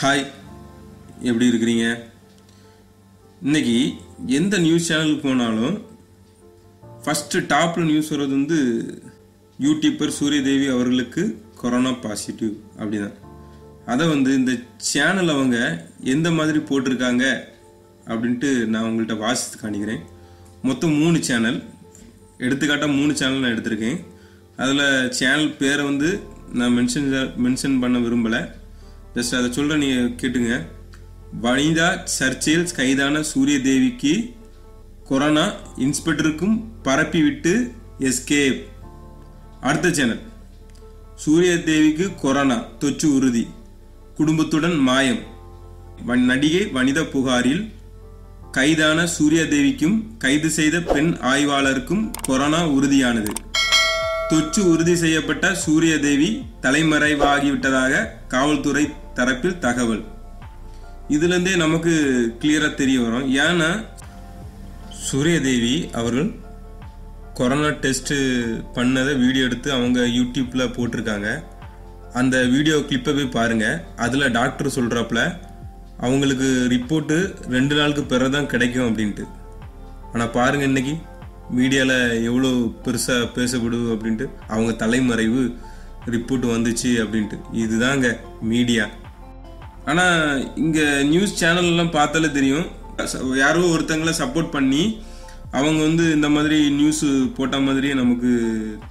हाय எப்படி இருக்கீங்க இன்னைக்கு எந்த நியூஸ் சேனலுக்கு போனாலும் ஃபர்ஸ்ட் டாப்ல நியூஸ் வரது வந்து யூடியூபர் சூரியதேவி அவர்களுக்கு கொரோனா பாசிட்டிவ் அப்படிதான் அத வந்து இந்த சேனல் அவங்க எந்த மாதிரி போட்டுருக்காங்க அப்படிட்டு நான் உங்கள்ட்ட வாசித்து காண்கிறேன் மொத்தம் 3 சேனல் எடுத்துக்காட்டா 3 சேனல் நான் எடுத்துர்க்கேன் அதுல சேனல் பேர் வந்து நான் மென்ஷன் பண்ண விரும்பல जस्ट अद केटेंगे वनिधा सर्चिल कैदान सूर्यदेवी की कोरोना इंस्पेक्टर परपी विट्टु एस्केप अड़ चैनल सूर्यदेवी की कोरोना तोच्चु उरुदी कुडुंबत्तुडन मायम नडिगे वनिधा पुगारिल कैदान सूर्यदेवी कैदु सेय्द पेण आय्वालरुक्कुम कोरोना उरुदियानदु தொற்று உறுதி செய்யப்பட்ட சூரியதேவி தலைமறைவாகி விட்டதாக காவல்துறை தரப்பில் தகவல் இதில இருந்தே நமக்கு கிளியரா தெரிய வரும் ஏனா சூரியதேவி அவர்கள் கொரோனா டெஸ்ட் பண்ணத வீடியோ எடுத்து அவங்க யூடியூப்ல போட்டுருக்காங்க அந்த வீடியோ கிளிப்பை போய் பாருங்க அதுல டாக்டர் சொல்றப்பல அவங்களுக்கு ரிப்போர்ட் 2 நாளுக்கு பிறகு தான் கிடைக்கும் அப்படினு ஆனா பாருங்க இன்னைக்கு மீடியால எவ்வளவு பெருசா பேசப்படுது அப்படினு அவங்க தலைமறைவு ரிப்போர்ட் வந்துச்சு அப்படினு இதுதாங்க மீடியா ஆனா இங்க நியூஸ் சேனல் எல்லாம் பார்த்தாலே தெரியும் யாரோ ஒருத்தங்கள சப்போர்ட் பண்ணி அவங்க வந்து இந்த மாதிரி நியூஸ் போட்ட மாதிரி நமக்கு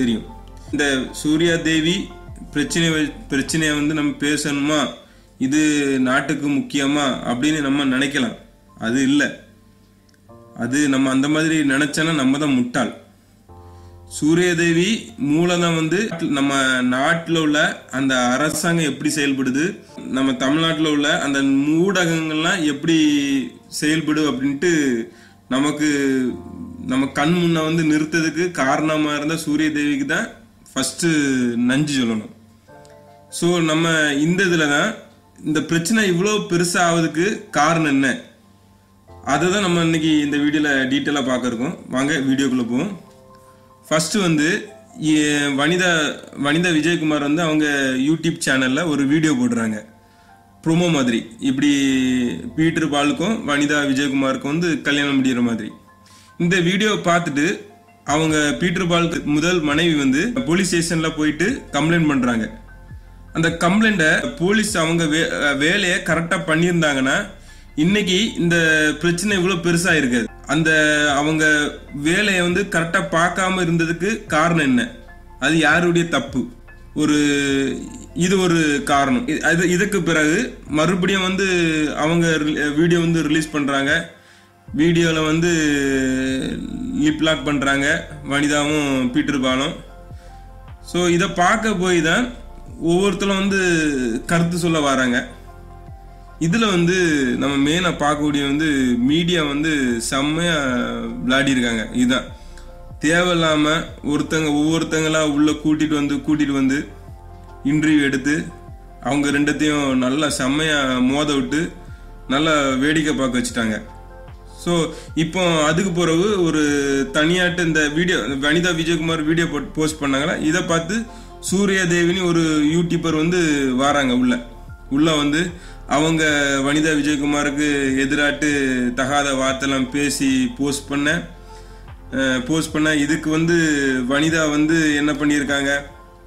தெரியும் இந்த சூர்யாதேவி பிரச்சனை வந்து நம்ம பேசணுமா இது நாட்டுக்கு முக்கியமா அப்படினு நம்ம நினைக்கலாம் அது இல்ல அது நம்ம அந்த மாதிரி நினைச்சனா நம்ம தான் முட்டாள் சூரியதேவி மூலமா வந்து நம்ம நாட்டுல உள்ள அந்த அரசாங்கம் எப்படி செயல்படுது நம்ம தமிழ்நாட்டுல உள்ள அந்த மூடகங்கள்லாம் எப்படி செயல்படு அப்படினு நமக்கு நம்ம கண் முன்ன வந்து நிறுத்ததுக்கு காரணமா இருந்த சூரியதேவிக்கு தான் ஃபர்ஸ்ட் நன்றி சொல்லணும் சோ நம்ம இந்த இதுல தான் இந்த பிரச்சனை இவ்ளோ பெருசா ஆவதுக்கு காரணம் என்ன अदा नम्म इन्नैक्कु इंद वीडियोला डीटेला पाक्करुक्कोम वांगा वीडियोक्कुल्ल पोवोम फर्स्ट वंदु वनिधा विजयकुमार वंदु अवंगा यूट्यूब चैनलला ओरु वीडियो पोडुरांगा प्रोमो मादिरी इप्पडी पीटरपालुक्कुम वनिधा विजयकुमारुक्कुम वंदु कल्याणम मुडियर मादिरी इंद वीडियो पार्त्तुट्टु अवंगा पीटरपालुक्कु मुदल मनैवी वंदु पोलीस स्टेशनला पोयिट्टु कंप्लेंट पण्றாங்க அந்த கம்ப்ளைண்ட போலீஸ் அவங்க வேலையை கரெக்ட்டா பண்ணிருந்தாங்கனா இன்னைக்கு இந்த பிரச்சனை இவ்ளோ பெருசா இருக்காது அந்த அவங்க வேலைய வந்து கரெக்ட்டா பார்க்காம இருந்ததுக்கு காரணம் என்ன அது யாருடைய தப்பு ஒரு இது ஒரு காரணம் இதுக்கு பிறகு மறுபடியும் வந்து அவங்க வீடியோ வந்து ரிலீஸ் பண்றாங்க வீடியோல வந்து லிப் லாக் பண்றாங்க வனிதாவும் பீட்டர்பாலும் சோ இத பார்க்க போய் தான் ஒவ்வொருத்தரும் வந்து கருத்து சொல்ல வராங்க இதுல வந்து நம்ம மேனா பாக்கக்கூடிய வந்து மீடியா வந்து செம்மையா விளையாடி இருக்காங்க இதான் தேவலாம ஒவ்வொருத்தங்களா உள்ள கூட்டிட்டு வந்து இன்டர்வியூ எடுத்து அவங்க ரெண்டத்தையும் நல்ல செம்மையா மோத விட்டு நல்ல வேடிக்கை பார்க்க வச்சிட்டாங்க சோ இப்போ அதுக்கு பிறகு ஒரு தனியாட்ட இந்த video Vanitha Vijayakumar video post பண்ணாங்களா இத பார்த்து சூரியதேவினி ஒரு யூடியூபர் வந்து வராங்க உள்ள வந்து அவங்க வனிதா விஜயகுமாருக்கு எதிராட்டு தகாத வார்த்தைலாம் பேசி போஸ்ட் பண்ண இதுக்கு வந்து வனிதா வந்து என்ன பண்ணிருக்காங்க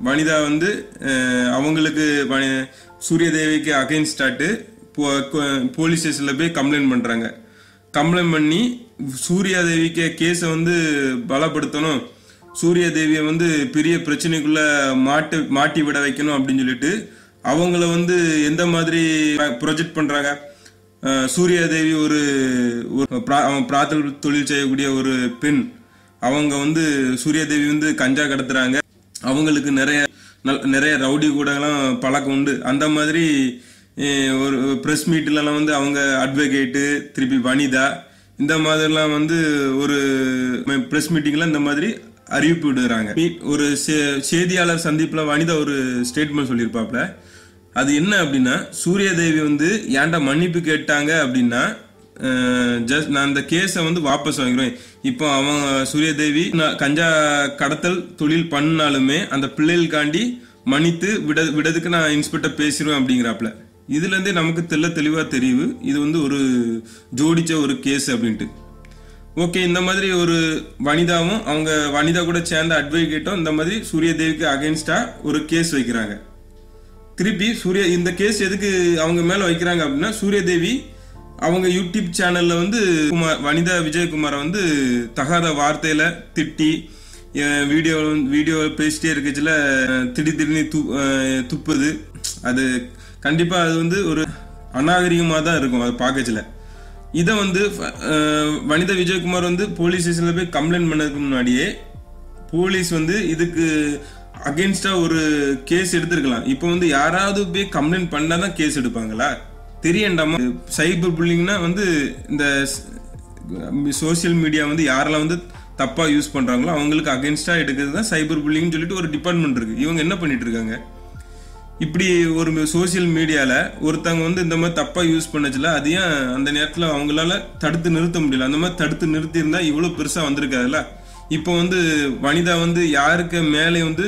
வனிதா வந்து அவங்களுக்கு சூரியதேவிக்கு அகைன்ஸ்ட் ஆட்டு போலீஸ் ஸ்டேஷன்ல போய் கம்ப்ளைன்ட் பண்றாங்க கம்ப்ளைன்ட் பண்ணி சூரியதேவிக்கு கேஸ் வந்து பலப்படுத்தணும் சூரியதேவியை வந்து பெரிய பிரச்சனைக்குள்ள மாட்டி விட வைக்கணும் அப்படினு சொல்லிட்டு அவங்கள வந்து எந்த மாதிரி ப்ராஜெக்ட் பண்றாங்க சூரியதேவி ஒரு பிரார்த்தனை தொழில் செய்யக்கூடிய ஒரு பெண் அவங்க வந்து சூரியதேவி வந்து கஞ்சா கடத்துறாங்க அவங்களுக்கு நிறைய ரவுடி கூடலாம் பழக்கம் உண்டு அந்த மாதிரி ஒரு பிரஸ் மீட்ல எல்லாம் வந்து அவங்க அட்வொகேட் திருப்பி வனிதா இந்த மாதிரிலாம் வந்து ஒரு பிரஸ் மீட்டிங்ல இந்த மாதிரி அறிவிப்பு விடுறாங்க ஒரு சேதியாளர் சந்திப்புல வனிதா ஒரு ஸ்டேட்மென்ட் சொல்லிருப்பாப்ல அது என்ன அப்படினா சூரியதேவி வந்து ஏன்டா மன்னிப்பு கேட்டாங்க அப்படினா ஜஸ்ட் நான் அந்த கேஸை வந்து வாபஸ் வாங்குறேன் இப்போ அவங்க சூரியதேவி கஞ்சா கடத்தல் தொழில் பண்ணாலுமே அந்த பிள்ளைகள் காண்டி மன்னித்து விடுறதுக்கு நான் இன்ஸ்பெக்டர் பேசிறேன் அப்படிங்கறாப்ல இதுலேருந்தே நமக்கு தெளிவாக தெரியுது இது வந்து ஒரு ஜோடிச்ச ஒரு கேஸ் அப்படின்ட்டு. ஓகே, இந்த மாதிரி ஒரு வனிதாவும் அவங்க வனிதா கூட சேர்ந்த அட்வொகேட்டும் இந்த மாதிரி சூரியதேவிக்கு அகென்ஸ்டாக ஒரு கேஸ் வைக்கிறாங்க. திருப்பி இந்த கேஸ் எதுக்கு அவங்க மேலே வைக்கிறாங்க அப்படின்னா, சூரியதேவி அவங்க யூடியூப் சேனலில் வந்து வனிதா விஜயகுமாரை வந்து தகாத வார்த்தையில் திட்டி வீடியோ பேசிட்டே இருக்கச்சில திடீர் திடீர்னு துப்புது. அது கண்டிப்பாக அது வந்து ஒரு அநாகரிகமாக தான் இருக்கும் அது பார்க்கச்சில. இதை வந்து வனிதா விஜயகுமார் வந்து போலீஸ் ஸ்டேஷனில் போய் கம்ப்ளைண்ட் பண்ணதுக்கு முன்னாடியே போலீஸ் வந்து இதுக்கு அகென்ஸ்டாக ஒரு கேஸ் எடுத்துருக்கலாம். இப்போ வந்து யாராவது போய் கம்ப்ளைண்ட் பண்ணால் தான் கேஸ் எடுப்பாங்களா? தெரியண்டாமா? சைபர் புல்லிங்னா வந்து இந்த சோசியல் மீடியா வந்து யாரெல்லாம் வந்து தப்பாக யூஸ் பண்ணுறாங்களோ அவங்களுக்கு அகென்ஸ்டாக எடுக்கிறது தான் சைபர் புல்லிங்னு சொல்லிட்டு ஒரு டிபார்ட்மெண்ட் இருக்குது. இவங்க என்ன பண்ணிகிட்ருக்காங்க, இப்படி ஒரு சோசியல் மீடியாவில் ஒருத்தவங்க வந்து இந்த மாதிரி தப்பாக யூஸ் பண்ணச்சில அது ஏன் அந்த நேரத்தில் அவங்களால தடுத்து நிறுத்த முடியல? அந்த மாதிரி தடுத்து நிறுத்தியிருந்தால் இவ்வளோ பெருசாக வந்திருக்காதுல்ல. இப்போ வந்து வனிதா வந்து யாருக்கு மேலே வந்து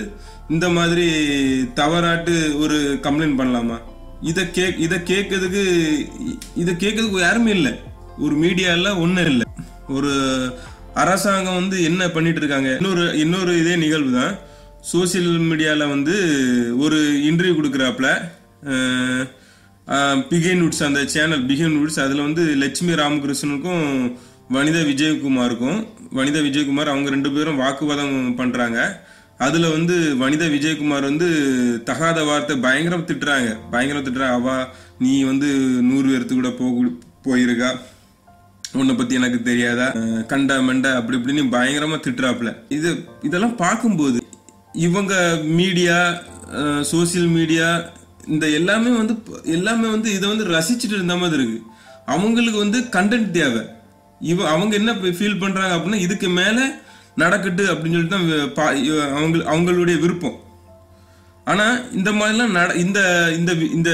இந்த மாதிரி தவறாட்டு ஒரு கம்ப்ளைண்ட் பண்ணலாமா? இதை கேட்கறதுக்கு யாருமே இல்லை, ஒரு மீடியாவில் ஒன்றும் இல்லை. ஒரு அரசாங்கம் வந்து என்ன பண்ணிட்டு இருக்காங்க? இன்னொரு இதே நிகழ்வு தான் சோசியல் மீடியாவில் வந்து ஒரு இன்டர்வியூ கொடுக்குறாப்புல பிகேன் உட்ஸ், அந்த சேனல் பிகேன் உட்ஸ், அதில் வந்து லட்சுமி ராமகிருஷ்ணனுக்கும் வனிதா விஜயகுமார் அவங்க ரெண்டு பேரும் வாக்குவாதம் பண்ணுறாங்க. அதில் வந்து வனிதா விஜயகுமார் வந்து தகாத வார்த்தை பயங்கரம் திட்டுறாங்க. அவா நீ வந்து 100 பேர்த்து கூட போயிருக்கா, உன்னை பற்றி எனக்கு தெரியாதா, கண்டா மெண்டா அப்படி இப்படின்னு பயங்கரமாக திட்டுறாப்புல. இதெல்லாம் பார்க்கும்போது இவங்க மீடியா, சோசியல் மீடியா, இந்த எல்லாமே வந்து இதை வந்து ரசிச்சுட்டு இருந்த மாதிரி இருக்குது. அவங்களுக்கு வந்து கண்டென்ட் தேவை. அவங்க என்ன ஃபீல் பண்ணுறாங்க அப்படின்னா இதுக்கு மேலே நடக்கட்டு அப்படின்னு சொல்லிட்டு தான் அவங்களுடைய விருப்பம். ஆனால் இந்த மாதிரிலாம் இந்த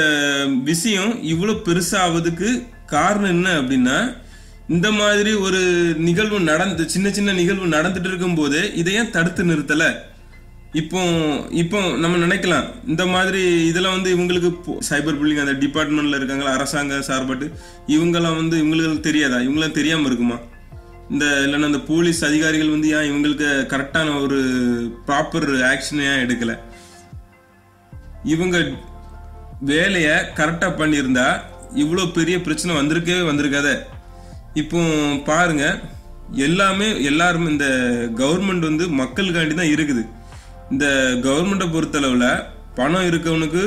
விஷயம் இவ்வளோ பெருசாகிறதுக்கு காரணம் என்ன அப்படின்னா, இந்த மாதிரி ஒரு நிகழ்வு சின்ன நிகழ்வு நடந்துட்டு இருக்கும்போதே இதையும் தடுத்து நிறுத்தலை. இப்போ நம்ம நினைக்கலாம் இந்த மாதிரி இதெல்லாம் வந்து இவங்களுக்கு சைபர் புல்லிங் அந்த டிபார்ட்மெண்ட்டில் இருக்காங்களா அரசாங்க சார்பாட்டு இவங்கெல்லாம் வந்து இவங்களுக்கு தெரியாதா? இவங்களாம் தெரியாமல் இருக்குமா? இல்லைன்னா அந்த போலீஸ் அதிகாரிகள் வந்து ஏன் இவங்களுக்கு கரெக்டான ஒரு ப்ராப்பர் ஆக்ஷன் ஏன் எடுக்கலை? இவங்க வேலையை கரெக்டாக பண்ணியிருந்தா இவ்வளோ பெரிய பிரச்சனை வந்திருக்காத. இப்போ பாருங்க, எல்லாருமே இந்த கவர்மெண்ட் வந்து மக்களுக்காண்டி தான் இருக்குது. இந்த கவர்மெண்ட்டை பொறுத்தளவில் பணம் இருக்கவனுக்கு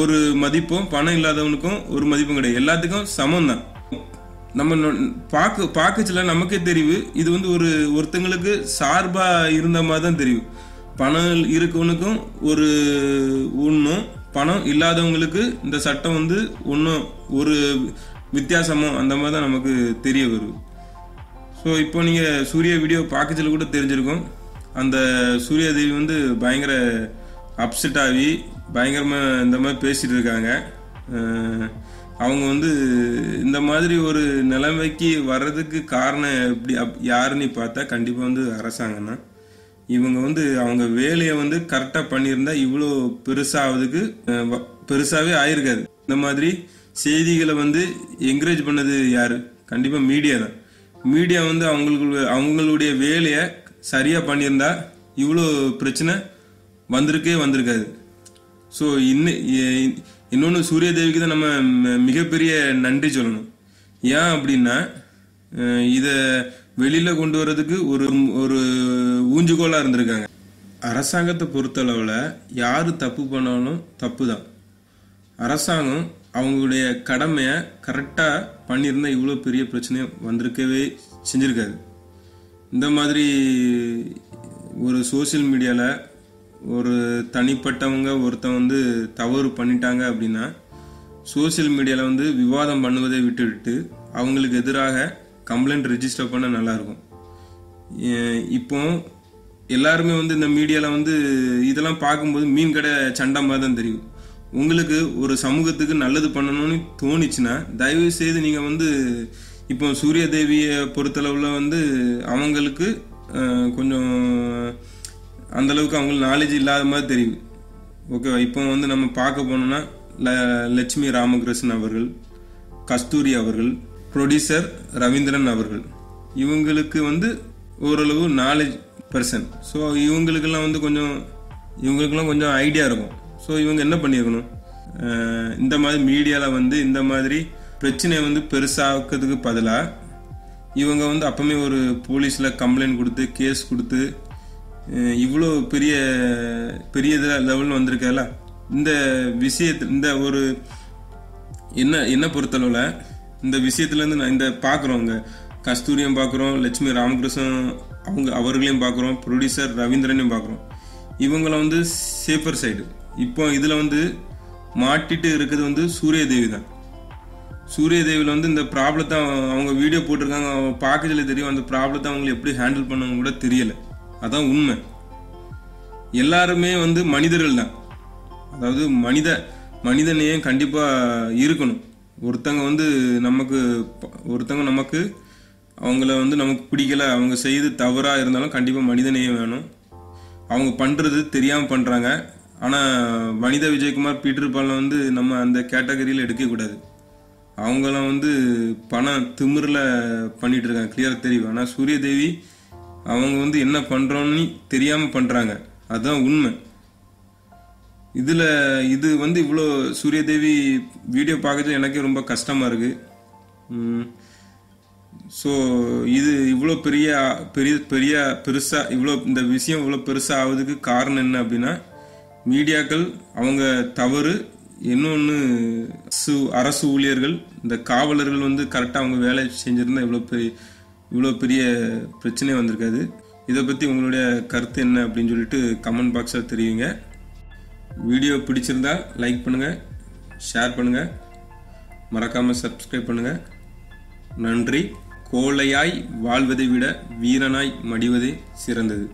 ஒரு மதிப்பும் பணம் இல்லாதவனுக்கும் ஒரு மதிப்பும் கிடையாது, எல்லாத்துக்கும் சமம் தான். நம்ம பார்க்கச்சில நமக்கே தெரிவு இது வந்து ஒருத்தங்களுக்கு சார்பாக இருந்த மாதிரி தான் தெரியும். பணம் இருக்கவனுக்கும் ஒரு ஒன்றும் பணம் இல்லாதவங்களுக்கு இந்த சட்டம் வந்து ஒன்றும் ஒரு வித்தியாசமோ அந்த மாதிரி தான் நமக்கு தெரிய வரும். ஸோ இப்போ நீங்கள் சூரிய வீடியோ பார்க்கச்சில கூட தெரிஞ்சிருக்கும், அந்த சூரியதேவி வந்து பயங்கர அப்செட் ஆகி பயங்கரமாக இந்த மாதிரி பேசிகிட்டு இருக்காங்க. அவங்க வந்து இந்த மாதிரி ஒரு நிலைமைக்கு வர்றதுக்கு காரணம் எப்படி யாருன்னு பார்த்தா கண்டிப்பாக வந்து அரசாங்கம் தான். இவங்க வந்து அவங்க வேலையை வந்து கரெக்டாக பண்ணியிருந்தா இவ்வளோ பெருசாகிறதுக்கு பெருசாகவே ஆயிருக்காது. இந்த மாதிரி செய்திகளை வந்து என்கரேஜ் பண்ணது யார்? கண்டிப்பாக மீடியா தான். மீடியா வந்து அவங்களுடைய வேலையை சரியாக பண்ணியிருந்தா இவ்வளோ பிரச்சனை வந்திருக்காது. ஸோ இன்னொன்று சூரியதேவிக்கு தான் நம்ம மிகப்பெரிய நன்றி சொல்லணும். ஏன் அப்படின்னா இதை வெளியில் கொண்டு வர்றதுக்கு ஒரு ஊஞ்சுகோலாக இருந்திருக்காங்க. அரசாங்கத்தை பொறுத்தளவில் யார் தப்பு பண்ணாலும் தப்பு தான். அரசாங்கம் அவங்களுடைய கடமையை கரெக்டாக பண்ணியிருந்தால் இவ்வளோ பெரிய பிரச்சனை வந்திருக்கவே செஞ்சுருக்காது. இந்த மாதிரி ஒரு சோசியல் மீடியாவில் ஒரு தனிப்பட்டவங்க ஒருத்தன் வந்து தவறு பண்ணிட்டாங்க அப்படின்னா சோசியல் மீடியாவில் வந்து விவாதம் பண்ணுவதை விட்டுவிட்டு அவங்களுக்கு எதிராக கம்ப்ளைண்ட் ரெஜிஸ்டர் பண்ண நல்லாயிருக்கும். இப்போ எல்லாருமே வந்து இந்த மீடியாவில் வந்து இதெல்லாம் பார்க்கும்போது மீன் கடை சண்டை மாதிரி தான் தெரியும். உங்களுக்கு ஒரு சமூகத்துக்கு நல்லது பண்ணணும்னு தோணிச்சுன்னா தயவு செய்து நீங்கள் வந்து இப்போ சூரியதேவியை பொறுத்தளவில் வந்து அவங்களுக்கு கொஞ்சம் அந்தளவுக்கு அவங்களுக்கு நாலேஜ் இல்லாத மாதிரி தெரியுது. ஓகேவா? இப்போ வந்து நம்ம பார்க்க போனோம்னா लक्ष्मीरामकृष्णन कस्तूरी प्रोड्यूसर रवींद्रन इवங்களுக்கு வந்து ஓரளவு knowledge पर्सन सो இவங்களுக்கெல்லாம் வந்து கொஞ்சம் இவங்களுக்கெல்லாம் கொஞ்சம் ஐடியா இருக்கும் சோ இவங்க என்ன பண்ணியிருக்கணும் இந்த மாதிரி மீடியால வந்து இந்த மாதிரி பிரச்சனை வந்து பெருசாக்குதுக்கு பதிலா இவங்க வந்து அப்பமே ஒரு போலீஸ்ல கம்ப்ளைன்ட் கொடுத்து கேஸ் கொடுத்து இவ்ளோ பெரிய பெரிய லெவல்ல வந்திருக்கல இந்த விஷயத்துல இந்த ஒரு என்ன என்ன பொறுத்தளவுல இந்த விஷயத்துல இருந்து நான் இந்த பாக்குறவங்க கஸ்தூரியம் பார்க்குறோம் லட்சுமி ராமகிருஷ்ணன் அவங்க அவர்களையும் பார்க்குறோம் ப்ரொடியூசர் ரவீந்திரனையும் பார்க்குறோம் இவங்கள வந்து சேஃபர் சைடு இப்போ இதுல வந்து மாட்டிட்டு இருக்குது வந்து சூரியதேவி தான் சூரியதேவில வந்து இந்த ப்ராப்ளத்தை அவங்க வீடியோ போட்டுருக்காங்க பாக்கேஜ்ல தெரியும் அந்த ப்ராப்ளத்தை அவங்க எப்படி ஹேண்டில் பண்ணனும் கூட தெரியல அதான் உண்மை எல்லாரும் வந்து மனிதர்கள் தான் அதாவது மனிதநேயம் கண்டிப்பா இருக்கணும் ஒருத்தங்க வந்து நமக்கு ஒருத்தங்க நமக்கு அவங்கள வந்து நமக்கு பிடிக்கல அவங்க செய்து தவறா இருந்தாலும் கண்டிப்பா மனிதநேயம் வேணும் அவங்க பண்றது தெரியாம பண்றாங்க ஆனா வனிதா விஜயகுமார் பீட்டர்பால் வந்து நம்ம அந்த கேட்டகரியில எடுக்க கூடாது அவங்கள வந்து பண திமிரல பண்ணிட்டு இருக்காங்க கிளியரா தெரியும் ஆனா சூரியதேவி அவங்க வந்து என்ன பண்றோம்னு தெரியாம பண்றாங்க அதான் உண்மை இதுல இது வந்து இவ்ளோ சூரியதேவி வீடியோ பார்க்கிறது எனக்கு ரொம்ப கஷ்டமா இருக்கு சோ இது இவ்ளோ பெரிய பெரிய பெரிய பெருசா இவ்ளோ இந்த விஷயம் இவ்ளோ பெருசா ஆவதுக்கு காரணம் என்ன அப்படினா மீடியாக்கள் அவங்க தவறு இன்னொன்னு அரசு ஊழியர்கள் இந்த காவலர்கள் வந்து கரெக்ட்டா அவங்க வேலை செஞ்சிருந்தா இவ்ளோ பெரிய பிரச்சனை வந்திருக்காது இத பத்தி உங்களுடைய கருத்து என்ன அப்படினு சொல்லிட்டு கமெண்ட் பாக்ஸ்ல தெரியுங்க वीडियो पिछड़ी लाइक पड़ूंगा शेयर पड़ूंगा मरकाम सब्सक्राइब पड़ूंगा नंरी कोलयाई वाल्वदे विड वीरनाई मडिवदे सिरंददु।